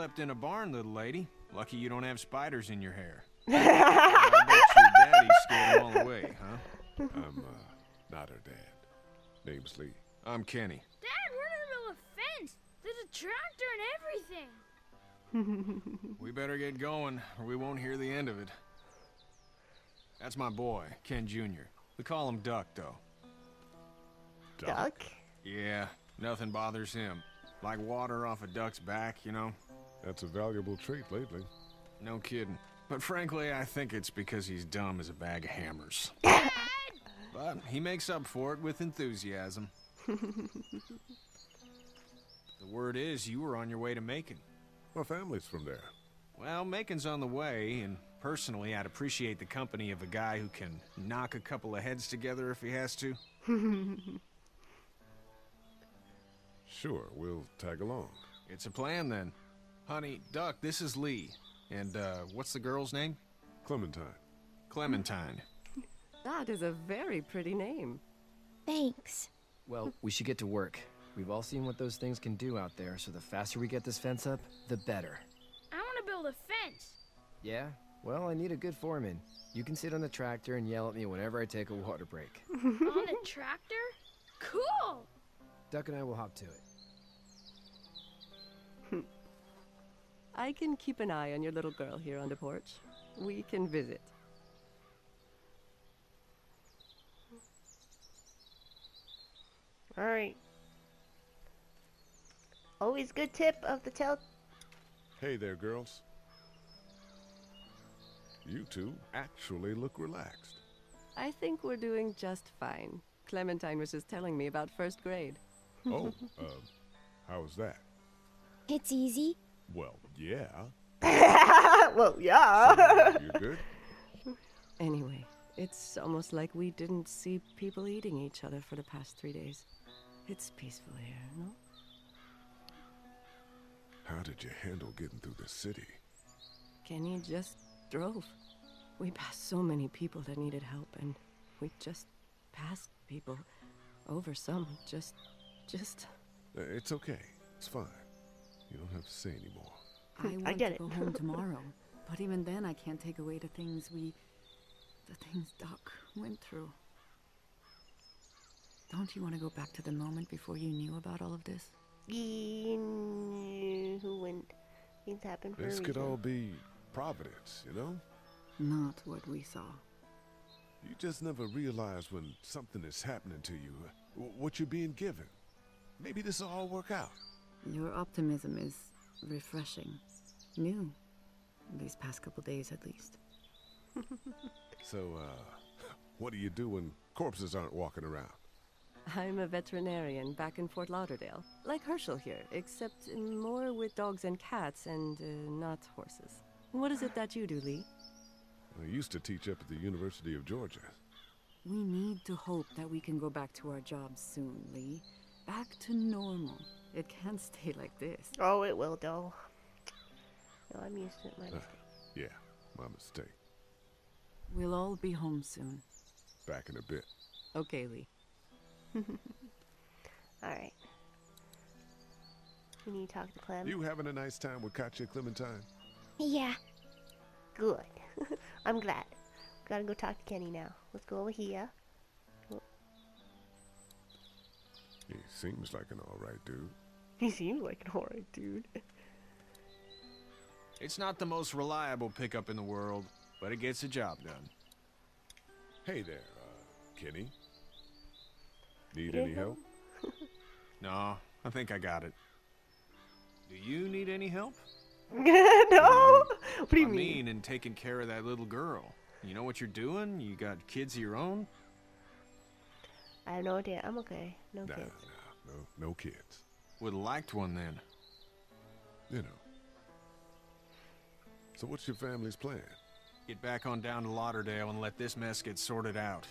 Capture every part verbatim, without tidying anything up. slept in a barn, little lady. Lucky you don't have spiders in your hair. I bet your daddy scared them all away, huh? I'm uh, not her dad. Name's Lee. I'm Kenny. Dad, we're in the middle of a fence. There's a tractor and everything. We better get going, or we won't hear the end of it. That's my boy, Ken Junior We call him Duck, though. Duck? Duck? Yeah, nothing bothers him. Like water off a duck's back, you know? That's a valuable trait lately. No kidding. But frankly, I think it's because he's dumb as a bag of hammers. But he makes up for it with enthusiasm. The word is you were on your way to Macon. My family's from there. Well, Macon's on the way, and personally, I'd appreciate the company of a guy who can knock a couple of heads together if he has to. Sure, we'll tag along. It's a plan, then. Honey, Duck, this is Lee. And, uh, what's the girl's name? Clementine. Clementine. That is a very pretty name. Thanks. Well, we should get to work. We've all seen what those things can do out there, so the faster we get this fence up, the better. I want to build a fence. Yeah? Well, I need a good foreman. You can sit on the tractor and yell at me whenever I take a water break. On the tractor? Cool! Duck and I will hop to it. I can keep an eye on your little girl here on the porch. We can visit. All right. Always good tip of the tell. Hey there, girls. You two actually look relaxed. I think we're doing just fine. Clementine was just telling me about first grade. Oh, uh, how's that? It's easy. Well, yeah. Well, yeah. So, you good? Anyway, it's almost like we didn't see people eating each other for the past three days. It's peaceful here, no? How did you handle getting through the city? Kenny just drove. We passed so many people that needed help, and we just passed people over some. Just, just. Uh, it's okay. It's fine. You don't have to say anymore. I want I get to go it. home tomorrow, but even then I can't take away the things we, the things Doc went through. Don't you want to go back to the moment before you knew about all of this? You knew when things happened for a reason. This could all be providence, you know? Not what we saw. You just never realize when something is happening to you, what you're being given. Maybe this will all work out. Your optimism is refreshing. New. These past couple days, at least. So, uh, what do you do when corpses aren't walking around? I'm a veterinarian back in Fort Lauderdale. Like Herschel here, except more with dogs and cats and uh, not horses. What is it that you do, Lee? I used to teach up at the University of Georgia. We need to hope that we can go back to our jobs soon, Lee. Back to normal. It can't stay like this. Oh, it will, though. No, I'm used to it. My mistake. Uh, yeah, my mistake. We'll all be home soon. Back in a bit. Okay, Lee. All right. We need to talk to Clem. You having a nice time with Katjaa, Clementine? Yeah. Good. I'm glad. We gotta go talk to Kenny now. Let's go over here. He seems like an alright dude. He seems like an alright dude. It's not the most reliable pickup in the world, but it gets the job done. Hey there, uh, Kenny. Need any help? No, I think I got it. Do you need any help? No? What do you mean? I mean in taking care of that little girl. You know what you're doing? You got kids of your own? I have no idea. I'm okay. No nah, kids. Nah, no, no kids. Would have liked one then. You know. So what's your family's plan? Get back on down to Lauderdale and let this mess get sorted out.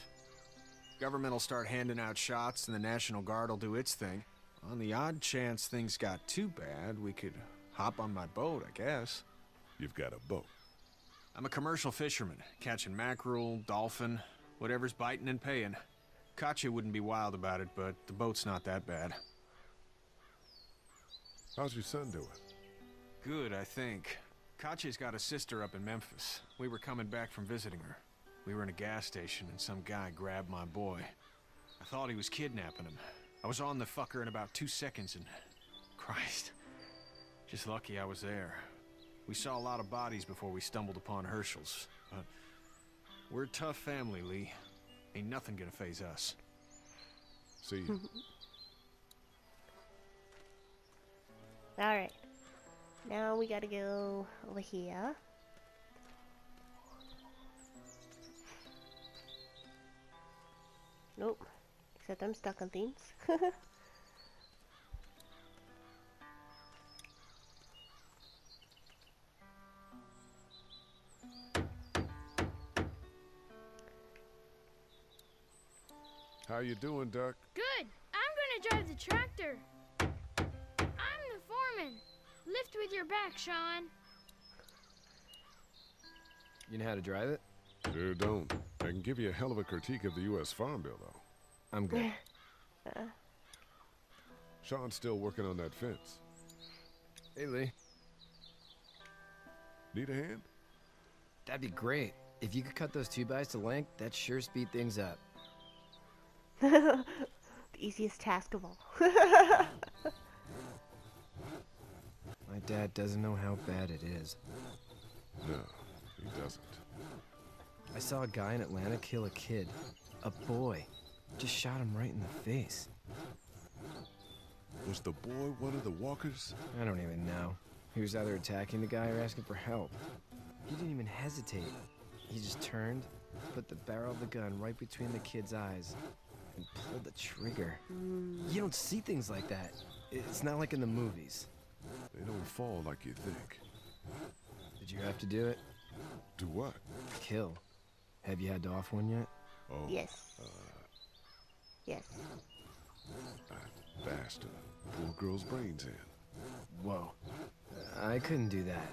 Government will start handing out shots and the National Guard will do its thing. On the odd chance things got too bad, we could hop on my boat, I guess. You've got a boat. I'm a commercial fisherman, catching mackerel, dolphin, whatever's biting and paying. Katjaa wouldn't be wild about it, but the boat's not that bad. How's your son doing? Good, I think. Katjaa's got a sister up in Memphis. We were coming back from visiting her. We were in a gas station and some guy grabbed my boy. I thought he was kidnapping him. I was on the fucker in about two seconds and... Christ. Just lucky I was there. We saw a lot of bodies before we stumbled upon Herschel's, but... We're a tough family, Lee. Ain't nothing gonna faze us. See you. Alright. Now we gotta go over here. Nope. Except I'm stuck on things. How you doing, Duck? Good. I'm gonna drive the tractor. I'm the foreman. Lift with your back, Sean. You know how to drive it? Sure don't. I can give you a hell of a critique of the U S Farm Bill, though. I'm good. uh. Sean's still working on that fence. Hey, Lee. Need a hand? That'd be great. If you could cut those two-bys to length, that'd sure speed things up. The easiest task of all. My dad doesn't know how bad it is. No, he doesn't. I saw a guy in Atlanta kill a kid. A boy. Just shot him right in the face. Was the boy one of the walkers? I don't even know. He was either attacking the guy or asking for help. He didn't even hesitate. He just turned, put the barrel of the gun right between the kid's eyes, and pulled the trigger. You don't see things like that. It's not like in the movies. They don't fall like you think. Did you have to do it? Do what? Kill. Have you had to off one yet? Oh. Yes. Uh, yes. I bashed a poor girl's brains in. Whoa. I couldn't do that.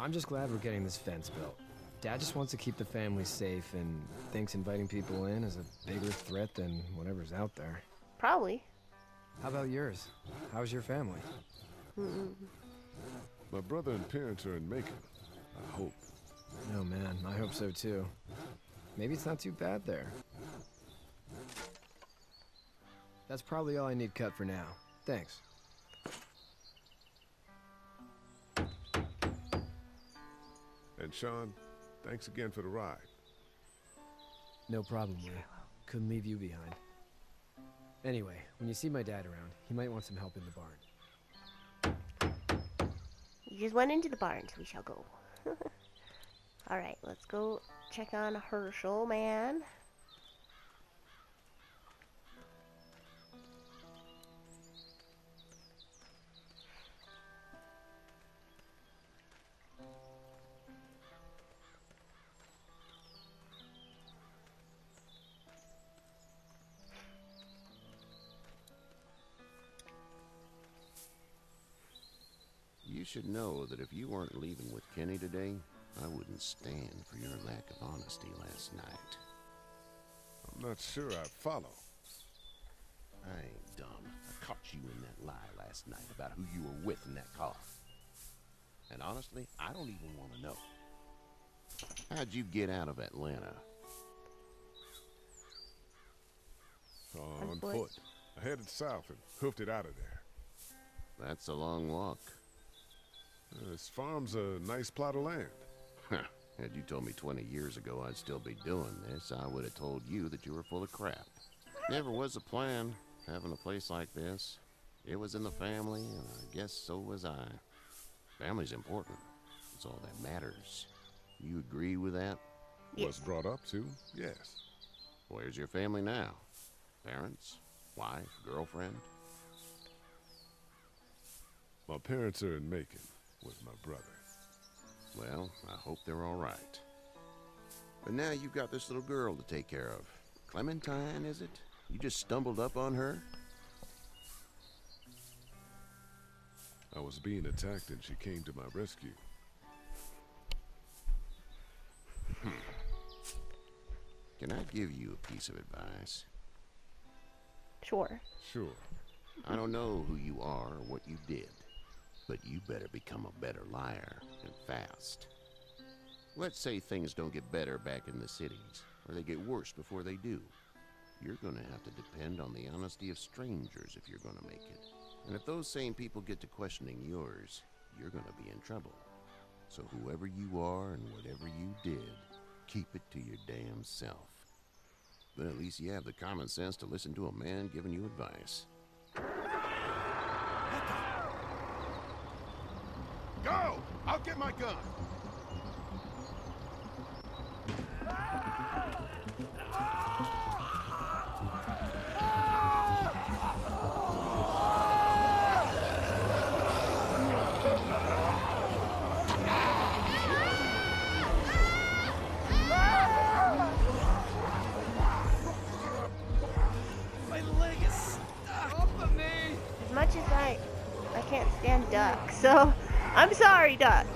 I'm just glad we're getting this fence built. Dad just wants to keep the family safe and thinks inviting people in is a bigger threat than whatever's out there. Probably. How about yours? How's your family? Mm-mm. My brother and parents are in Macon. I hope. Oh man, I hope so too. Maybe it's not too bad there. That's probably all I need cut for now. Thanks. And Sean, thanks again for the ride. No problem, Lee. Couldn't leave you behind. Anyway, when you see my dad around, he might want some help in the barn. You just went into the barn, so we shall go. Alright, let's go check on Herschel, man. You should know that if you weren't leaving with Kenny today, I wouldn't stand for your lack of honesty last night. I'm not sure I follow. I ain't dumb. I caught you in that lie last night about who you were with in that car. And honestly, I don't even want to know. How'd you get out of Atlanta? On foot. I headed south and hoofed it out of there. That's a long walk. Uh, this farm's a nice plot of land. Huh. Had you told me twenty years ago I'd still be doing this, I would have told you that you were full of crap. Never was a plan, having a place like this. It was in the family, and I guess so was I. Family's important. It's all that matters. You agree with that? Yes. Was brought up to, yes. Where's your family now? Parents? Wife? Girlfriend? My parents are in Macon. With my brother. Well, I hope they're all right. But now you've got this little girl to take care of. Clementine, is it? You just stumbled up on her? I was being attacked and she came to my rescue. Hmm. Can I give you a piece of advice? Sure. Sure. I don't know who you are or what you did. But you better become a better liar, and fast. Let's say things don't get better back in the cities, or they get worse before they do. You're gonna have to depend on the honesty of strangers if you're gonna make it. And if those same people get to questioning yours, you're gonna be in trouble. So whoever you are and whatever you did, keep it to your damn self. Then at least you have the common sense to listen to a man giving you advice. Go! I'll get my gun! As much as I, I can't stand Duck, so I'm sorry, Duck.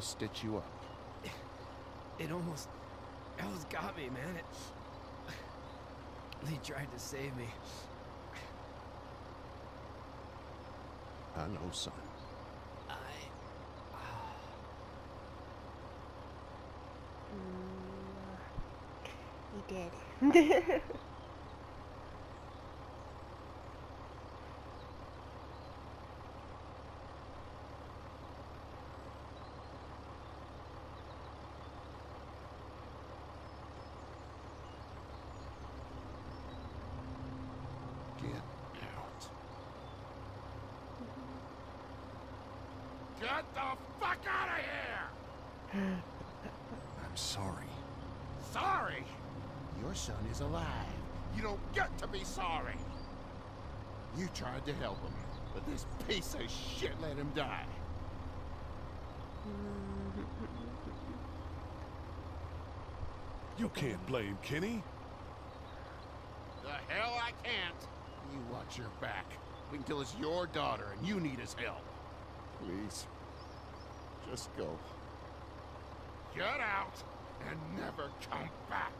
Stitch you up. It, it almost, it almost got me, man. It, Lee tried to save me. I know, son. I. Uh... Mm, he did. Get the fuck out of here! I'm sorry. Sorry? Your son is alive. You don't get to be sorry. You tried to help him, but this piece of shit let him die. You can't blame Kenny. The hell I can't. You watch your back. We can tell it's your daughter and you need his help. Please, just go. Get out and never come back.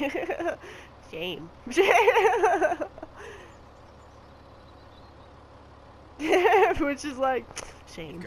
Mm. Really? Shame. Which is like, shame.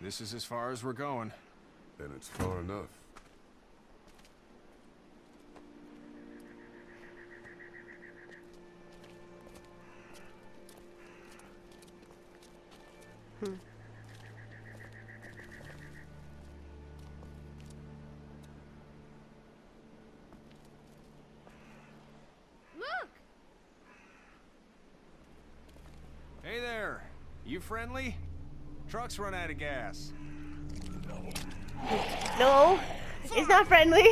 This is as far as we're going. Then it's far enough. Hmm. Look! Hey there! You friendly? Truck's run out of gas. No, it's not friendly.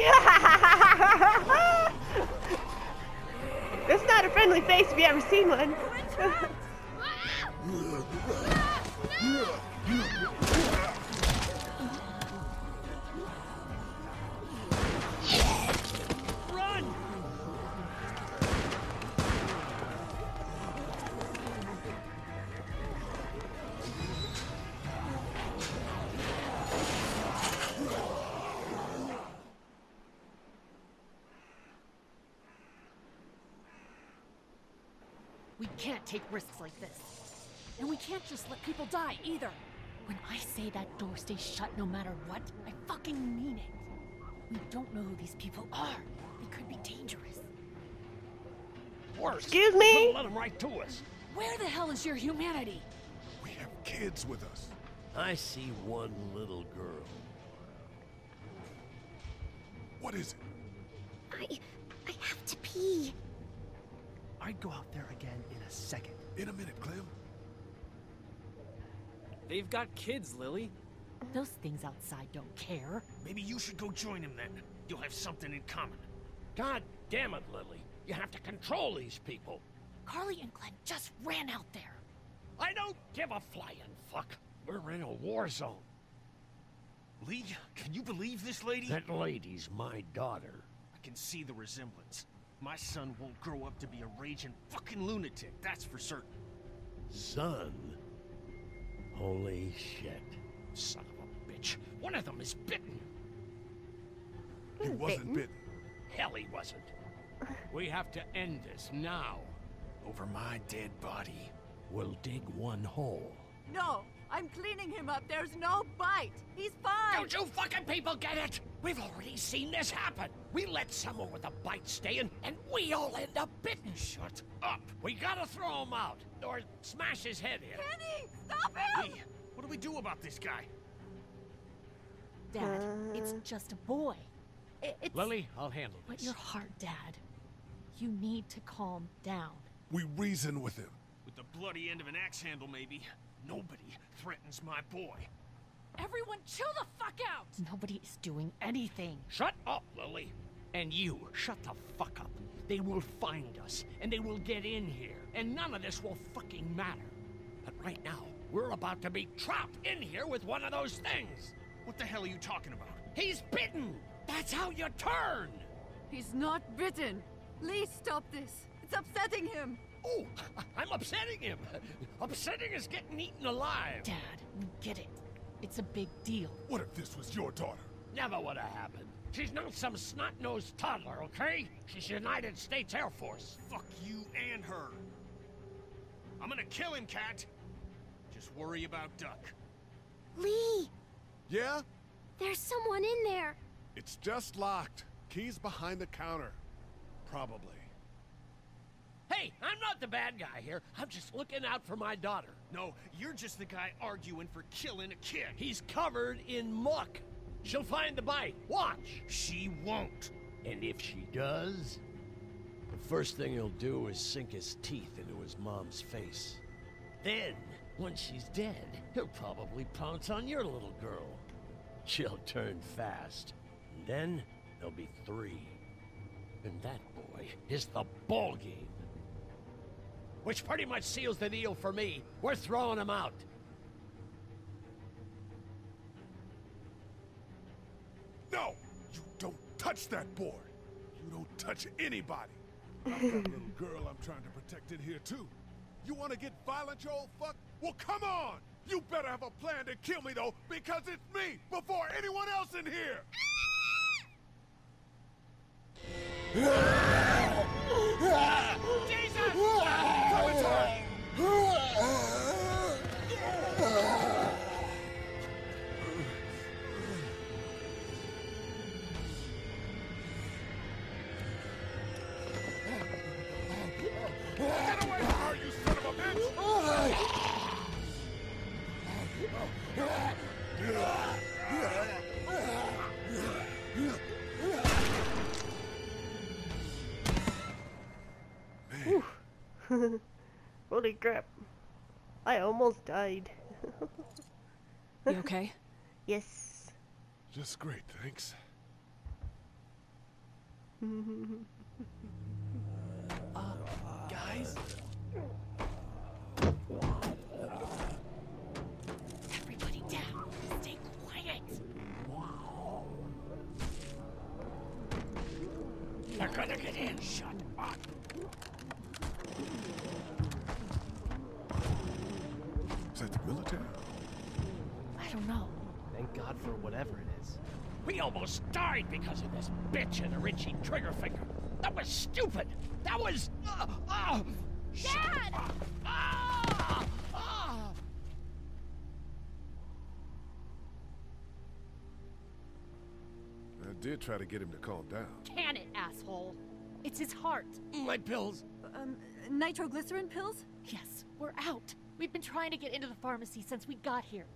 That's not a friendly face if you ever seen one. Run! We can't take risks like this. And we can't just let people die either. When I say that door stays shut no matter what, I fucking mean it. We don't know who these people are. They could be dangerous. Worse. Excuse me? Don't let them right to us. Where the hell is your humanity? We have kids with us. I see one little girl. What is it? I... I have to pee. I'd go out there again in a second. In a minute, Clem. They've got kids, Lily. Those things outside don't care. Maybe you should go join him then. You'll have something in common. God damn it, Lily. You have to control these people. Carley and Glenn just ran out there. I don't give a flying fuck. We're in a war zone. Lee, can you believe this lady? That lady's my daughter. I can see the resemblance. My son won't grow up to be a raging fucking lunatic, that's for certain. Son? Holy shit. Son of a bitch. One of them is bitten. He wasn't bitten. Hell, he wasn't. We have to end this now. Over my dead body. We'll dig one hole. No, I'm cleaning him up. There's no bite. He's fine. Don't you fucking people get it? We've already seen this happen. We let someone with a bite stay in, and we all end up bitten. Shut up. We gotta throw him out or smash his head in. Kenny, stop him! Lee, what do we do about this guy? Dad, it's just a boy. It's Lily, I'll handle this. But your heart, Dad. You need to calm down. We reason with him. With the bloody end of an axe handle, maybe. Nobody threatens my boy. Everyone chill the fuck out! Nobody is doing anything. Shut up, Lily. And you, shut the fuck up. They will find us, and they will get in here, and none of this will fucking matter. But right now, we're about to be trapped in here with one of those things. What the hell are you talking about? He's bitten! That's how you turn! He's not bitten. Lee, stop this. It's upsetting him. Oh, I'm upsetting him. Upsetting is getting eaten alive. Dad, we get it. It's a big deal. What if this was your daughter? Never would have happened. She's not some snot-nosed toddler, okay? She's United States Air Force. Fuck you and her. I'm gonna kill him, Kat. Just worry about Duck. Lee! Yeah? There's someone in there. It's just locked. Key's behind the counter. Probably. Hey, I'm not the bad guy here. I'm just looking out for my daughter. No, you're just the guy arguing for killing a kid. He's covered in muck. She'll find the bite. Watch. She won't. And if she does, the first thing he'll do is sink his teeth into his mom's face. Then, when she's dead, he'll probably pounce on your little girl. She'll turn fast. And then, there'll be three. And that, boy, is the ball game. Which pretty much seals the deal for me. We're throwing him out. No! You don't touch that board. You don't touch anybody. I've got a little girl I'm trying to protect in here, too. You want to get violent, you old fuck? Well, come on! You better have a plan to kill me, though, because it's me before anyone else in here! Holy crap. I almost died. You okay? Yes. Just great, thanks. uh, guys? Everybody down. Stay quiet. They're gonna get in. Shut up. Is that the military? I don't know. Thank God for whatever it is. We almost died because of this bitch and a Richie trigger finger. That was stupid. That was... Uh, uh, Dad! Ah! Ah! I did try to get him to calm down. Can it, asshole? It's his heart. My pills. Um, nitroglycerin pills? Yes, we're out. We've been trying to get into the pharmacy since we got here.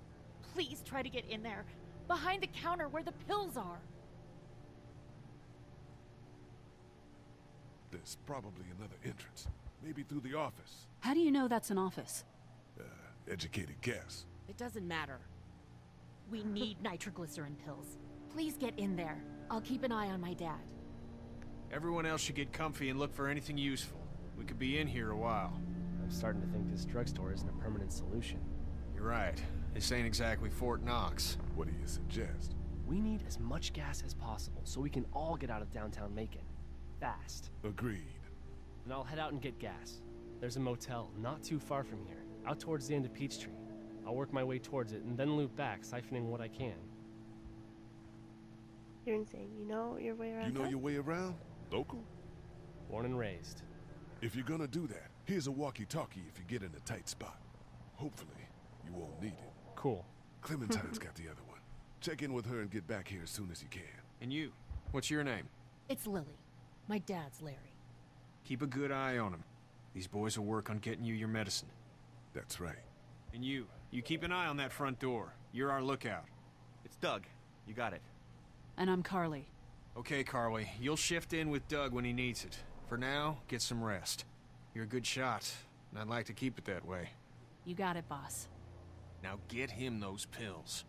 Please try to get in there. Behind the counter where the pills are. There's probably another entrance. Maybe through the office. How do you know that's an office? Uh, educated guess. It doesn't matter. We need nitroglycerin pills. Please get in there. I'll keep an eye on my dad. Everyone else should get comfy and look for anything useful. We could be in here a while. I'm starting to think this drugstore isn't a permanent solution. You're right. This ain't exactly Fort Knox. What do you suggest? We need as much gas as possible so we can all get out of downtown Macon. Fast. Agreed. And I'll head out and get gas. There's a motel not too far from here, out towards the end of Peachtree. I'll work my way towards it and then loop back, siphoning what I can. You're insane. You know your way around? You know that? Your way around? Local? Born and raised. If you're gonna do that, here's a walkie-talkie if you get in a tight spot. Hopefully, you won't need it. Cool. Clementine's got the other one. Check in with her and get back here as soon as you can. And you? What's your name? It's Lilly. My dad's Larry. Keep a good eye on him. These boys will work on getting you your medicine. That's right. And you, you keep an eye on that front door. You're our lookout. It's Doug. You got it. And I'm Carley. Okay, Carley. You'll shift in with Doug when he needs it. For now, get some rest. You're a good shot, and I'd like to keep it that way. You got it, boss. Now get him those pills.